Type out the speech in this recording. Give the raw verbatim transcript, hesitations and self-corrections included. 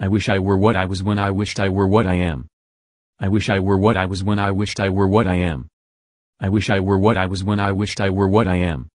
I wish I were what I was when I wished I were what I am. I wish I were what I was when I wished I were what I am. I wish I were what I was when I wished I were what I am.